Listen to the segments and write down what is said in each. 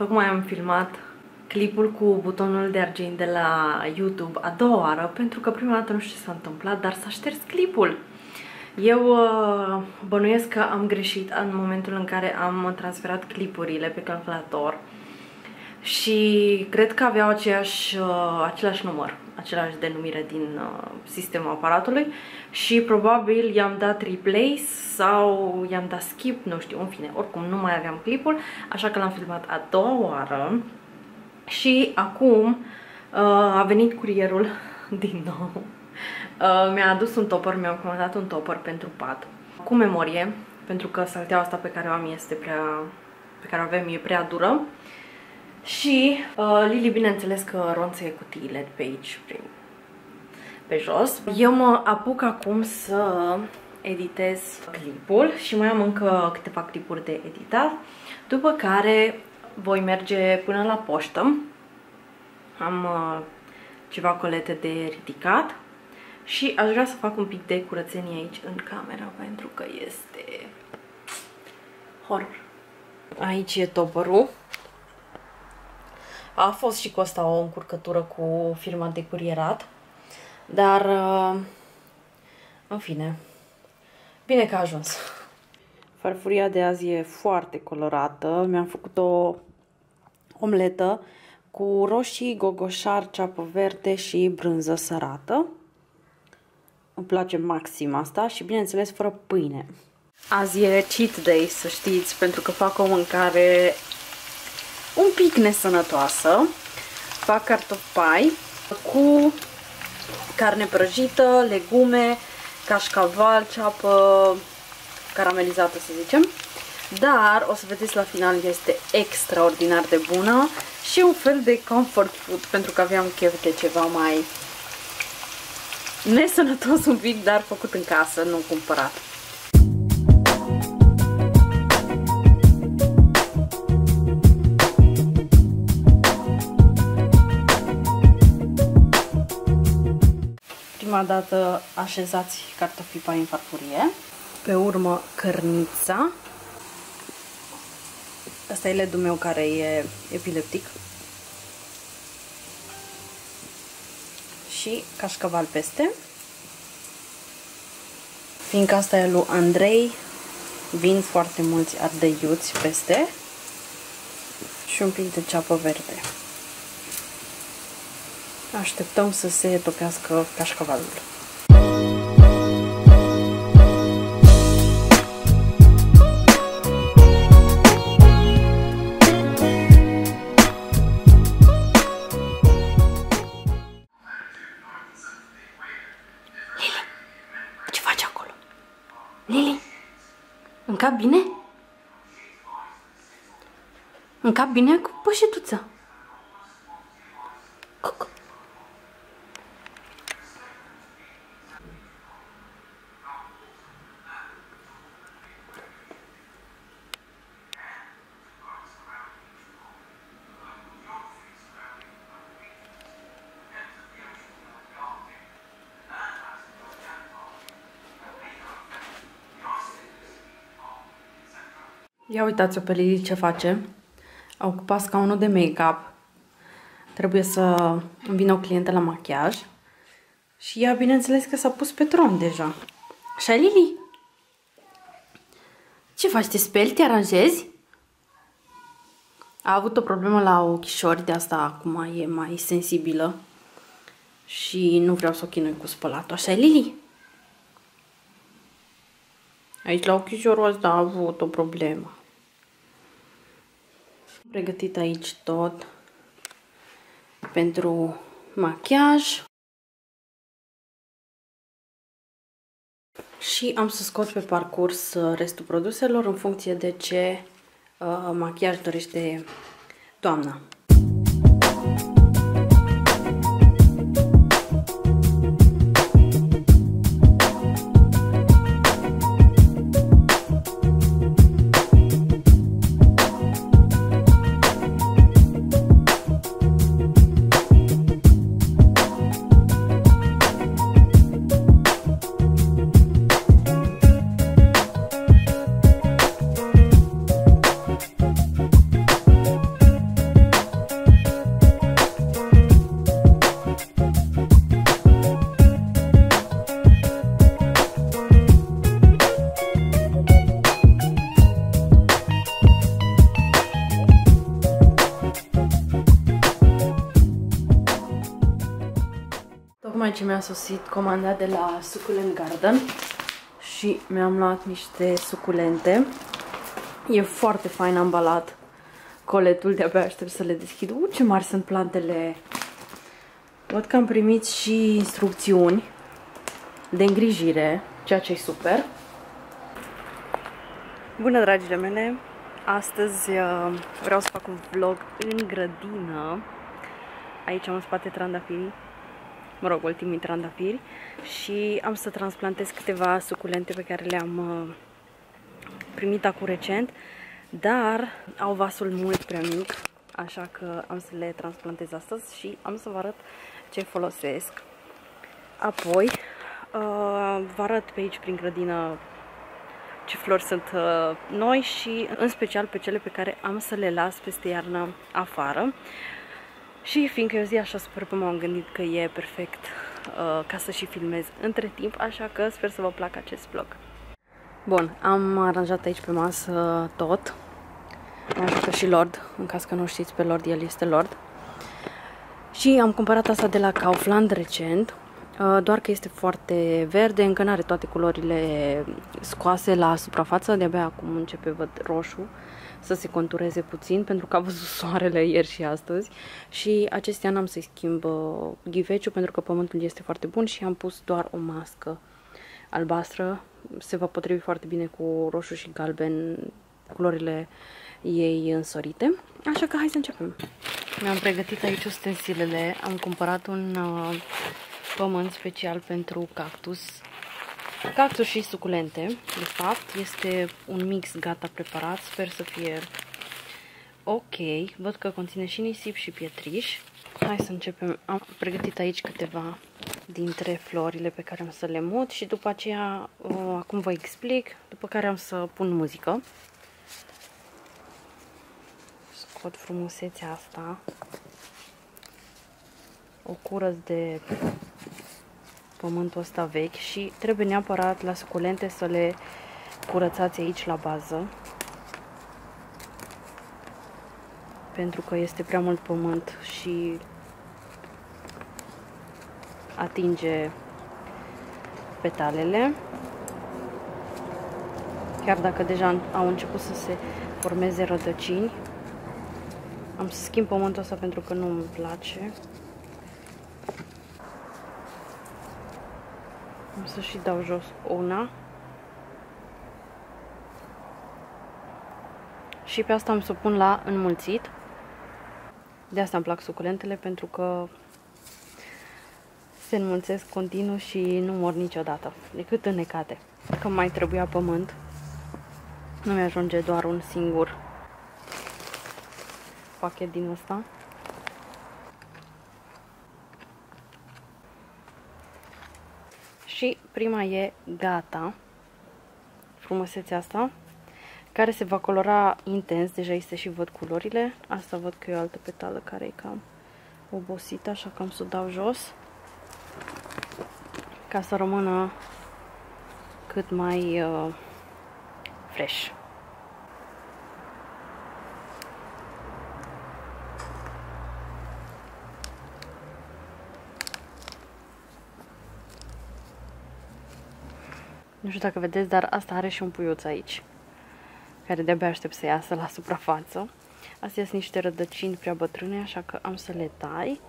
Tocmai am filmat clipul cu butonul de argint de la YouTube a doua oară, pentru că prima dată nu știu ce s-a întâmplat, dar s-a șters clipul. Eu bănuiesc că am greșit în momentul în care am transferat clipurile pe calculator și cred că aveau același număr, același denumire din sistemul aparatului și probabil i-am dat replay sau i-am dat skip, nu știu, în fine, oricum nu mai aveam clipul, așa că l-am filmat a doua oară și acum a venit curierul din nou. Mi-a adus un topper, mi-am comandat un topper pentru pat cu memorie, pentru că salteaua asta pe care o am e prea dură. Și Lily, bineînțeles că ronțăie cutiile de pe aici, pe jos. Eu mă apuc acum să editez clipul și mai am încă câteva clipuri de editat, după care voi merge până la poștă. Am ceva colete de ridicat și aș vrea să fac un pic de curățenie aici în camera, pentru că este horror. Aici e topărul. A fost și cu asta o încurcătură cu firma de curierat, dar în fine, bine că a ajuns. Farfuria de azi e foarte colorată. Mi-am făcut o omletă cu roșii, gogoșar, ceapă verde și brânză sărată. Îmi place maxim asta și, bineînțeles, fără pâine. Azi e cheat day, să știți, pentru că fac o mâncare un pic nesănătoasă. Fac cartofi pai cu carne prăjită, legume, cașcaval, ceapă caramelizată, să zicem. Dar, o să vedeți la final, este extraordinar de bună și un fel de comfort food, pentru că aveam chef de ceva mai nesănătos un pic, dar făcut în casă, nu cumpărat. Prima dată așezați cartofii pai în farfurie, pe urmă cărnița. Asta e ledul meu care e epileptic. Și cașcaval peste. Fiindcă asta e lui Andrei, vin foarte mulți ardeiuți peste. Și un pic de ceapă verde. Așteptăm să se topească cașcavalul. Lily, ce faci acolo? Lily, în cap bine? În cap bine cu pășetuța? Ia uitați-o pe Lily ce face. A ocupat scaunul de make-up. Trebuie să vină o clientă la machiaj. Și ea, bineînțeles, că s-a pus pe tron deja. Așa, Lily? Ce faci? Te speli? Te aranjezi? A avut o problemă la ochișori, de asta acum e mai sensibilă. Și nu vreau să o chinui cu spălatul. Așa, Lily? Aici, la ochișorul ăsta, a avut o problemă. Am pregătit aici tot pentru machiaj. Și am să scot pe parcurs restul produselor în funcție de ce machiaj dorește doamna. tocmai ce mi-a sosit comanda de la Suculent Garden și mi-am luat niște suculente. E foarte fain ambalat coletul, de-abia aștept să le deschid. Ce mari sunt plantele! Văd că am primit și instrucțiuni de îngrijire, ceea ce e super. Bună, dragile mele! Astăzi vreau să fac un vlog în grădină. Aici am în spate trandafirii, mă rog, ultimii trandafiri, și am să transplantez câteva suculente pe care le-am primit acum recent, dar au vasul mult prea mic, așa că am să le transplantez astăzi și am să vă arăt ce folosesc. Apoi vă arăt pe aici prin grădină ce flori sunt noi și în special pe cele pe care am să le las peste iarnă afară. Și fiindcă e o zi așa super, cum am gândit că e perfect ca să și filmez între timp, așa că sper să vă placă acest vlog. Bun, am aranjat aici pe masă tot. Mă ajută și Lord, în caz că nu știți pe Lord, el este Lord. Și am cumpărat asta de la Kaufland recent, doar că este foarte verde, încă nu are toate culorile scoase la suprafață, de-abia acum începe, văd roșu, să se contureze puțin, pentru că a văzut soarele ieri și astăzi, și acestea n-am să-i schimb ghiveciul, pentru că pământul este foarte bun și am pus doar o mască albastră, se va potrivi foarte bine cu roșu și galben, culorile ei însorite, așa că hai să începem. Mi-am pregătit aici ustensilele, am cumpărat un pământ special pentru cactus și suculente, de fapt, este un mix gata preparat, sper să fie ok, văd că conține și nisip și pietriș. Hai să începem, am pregătit aici câteva dintre florile pe care am să le mut și după aceea, acum vă explic, după care am să pun muzică. Scot frumusețea asta, o curăț de pământul ăsta vechi și trebuie neapărat la suculente să le curățați aici la bază, pentru că este prea mult pământ și atinge petalele, chiar dacă deja au început să se formeze rădăcini. Am să schimb pământul ăsta pentru că nu îmi place. Am să și dau jos una. Și pe asta am să o pun la înmulțit. De asta îmi plac suculentele, pentru că se înmulțesc continuu și nu mor niciodată, decât înnecate. Că mai trebuia pământ. Nu mi-ajunge doar un singur pachet din ăsta. Și prima e gata, frumusețea asta, care se va colora intens, deja este și văd culorile, asta văd că e o altă petală care e cam obosită, așa că am să o dau jos, ca să rămână cât mai fresh. Nu știu dacă vedeți, dar asta are și un puiuț aici, care de-abia aștept să iasă la suprafață. Astea sunt niște rădăcini prea bătrâne, așa că am să le tai,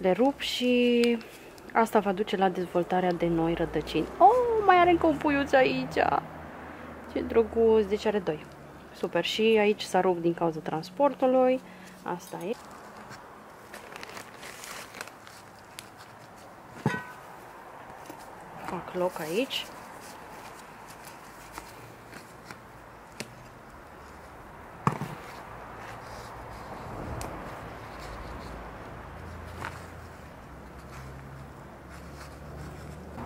le rup și asta va duce la dezvoltarea de noi rădăcini. Oh, mai are încă un puiuț aici! Ce drăguț! Deci are doi. Super! Și aici s-a rupt din cauza transportului. Asta e. Fac loc aici.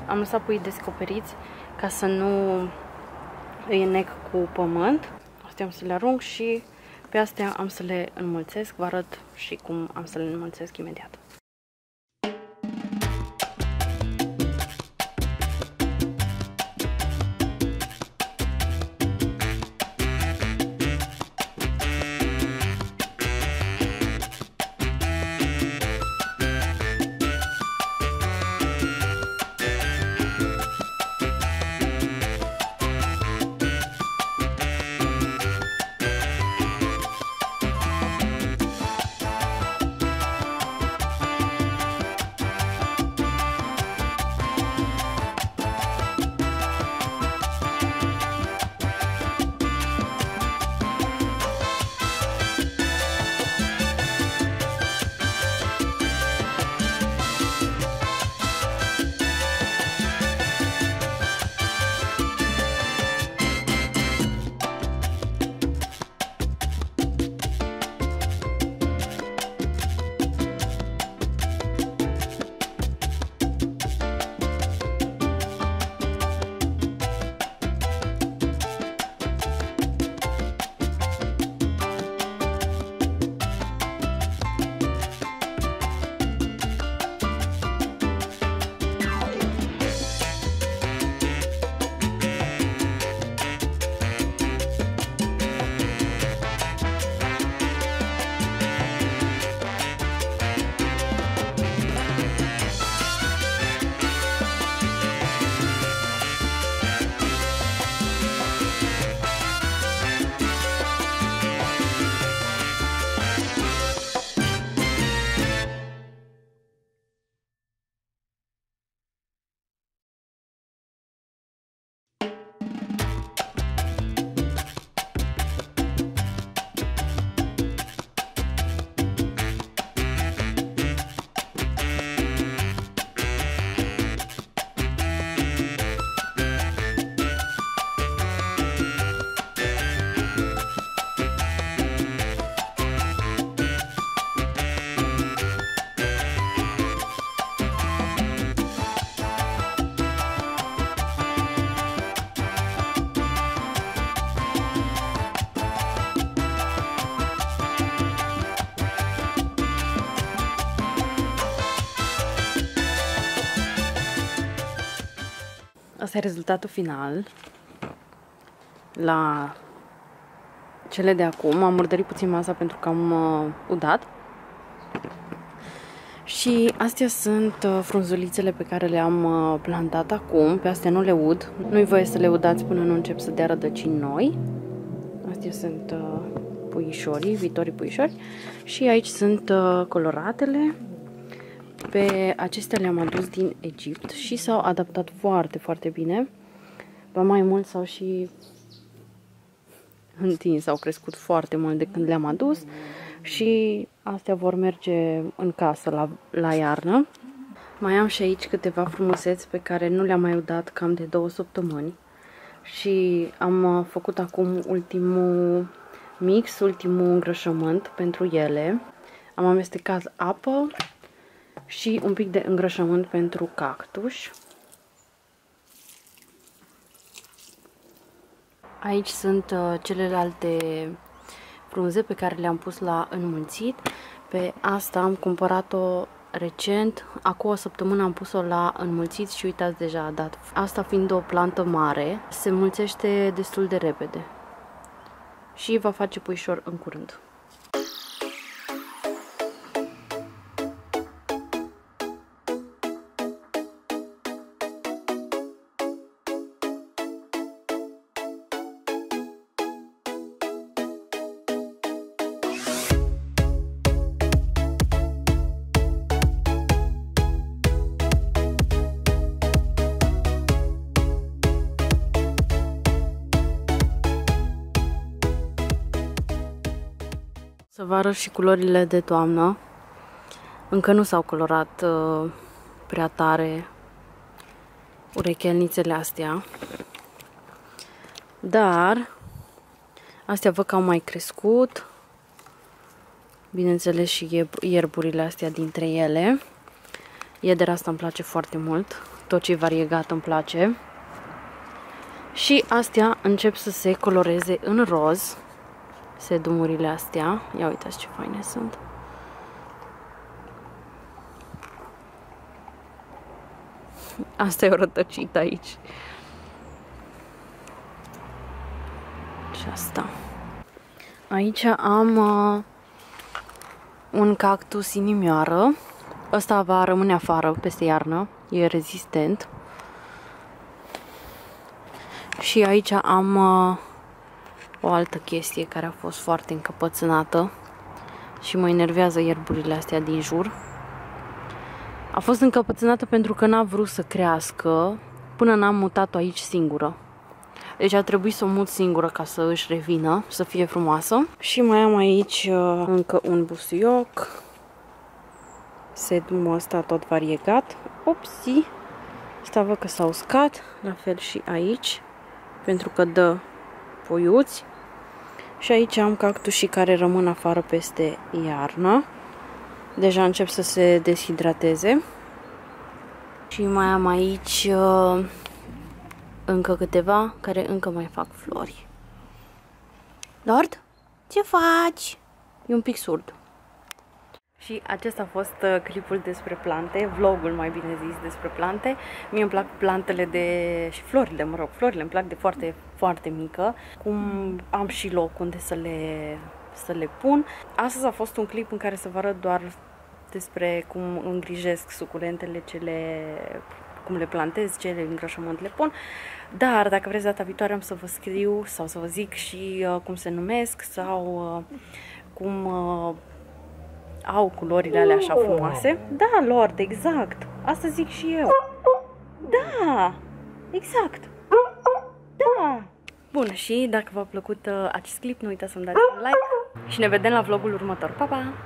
Am lăsat puii descoperiți ca să nu îi înnec cu pământ. Astea am să le arunc și pe astea am să le înmulțesc. Vă arăt și cum am să le înmulțesc imediat. Asta e rezultatul final. La cele de acum am murdărit puțin masa pentru că am udat. Și astea sunt frunzulițele pe care le-am plantat acum. Pe astea nu le ud. Nu-i voie să le udați până nu încep să dea rădăcini noi. Astea sunt puișorii, viitorii puișori. Și aici sunt coloratele. Pe acestea le-am adus din Egipt și s-au adaptat foarte, foarte bine. Ba mai mult s-au și întins, s-au crescut foarte mult de când le-am adus. Și astea vor merge în casă la iarnă. Mai am și aici câteva frumuseți pe care nu le-am mai udat cam de 2 săptămâni. Și am făcut acum ultimul mix, ultimul îngrășământ pentru ele. Am amestecat apă și un pic de îngrășământ pentru cactus. Aici sunt celelalte frunze pe care le-am pus la înmulțit. Pe asta am cumpărat-o recent. Acum o săptămână am pus-o la înmulțit și uitați, deja a dat. Asta fiind o plantă mare, se mulțește destul de repede și va face puișor în curând. Să vă arăt și culorile de toamnă. Încă nu s-au colorat prea tare urechelnițele astea, dar astea văd că au mai crescut, bineînțeles și ierburile astea dintre ele. Iedera asta îmi place foarte mult, tot ce e variegat îmi place. Și astea încep să se coloreze în roz. Sedumurile astea, ia uitați ce faine sunt. Asta e o rătăcită aici. Și asta. Aici am un cactus inimioară. Ăsta va rămâne afară peste iarnă, e rezistent. Și aici am o altă chestie care a fost foarte încăpățânată și mă enervează ierburile astea din jur. A fost încăpățânată pentru că n-a vrut să crească până n-am mutat-o aici singură. Deci a trebuit să o mut singură ca să își revină, să fie frumoasă. Și mai am aici încă un busuioc. Sedumul ăsta tot variegat. Opsi! Asta văd că s-a uscat. La fel și aici, pentru că dă puiuți. Și aici am cactusii care rămân afară peste iarnă. Deja încep să se deshidrateze. Și mai am aici încă câteva care încă mai fac flori. Lord, ce faci? E un pic surd. Și acesta a fost clipul despre plante, vlogul mai bine zis despre plante. Mie îmi plac plantele și florile, mă rog, florile îmi plac de foarte, foarte mică. Cum am și loc unde să le pun. Astăzi a fost un clip în care să vă arăt doar despre cum îngrijesc suculentele, cum le plantez, ce îngrășământ le pun. Dar dacă vreți data viitoare am să vă scriu sau să vă zic și cum se numesc sau cum au culorile alea așa frumoase. Da, Lord, exact. Asta zic și eu. Da, exact. Da. Bun, și dacă v-a plăcut acest clip, nu uitați să-mi dați un like și ne vedem la vlogul următor. Pa, pa!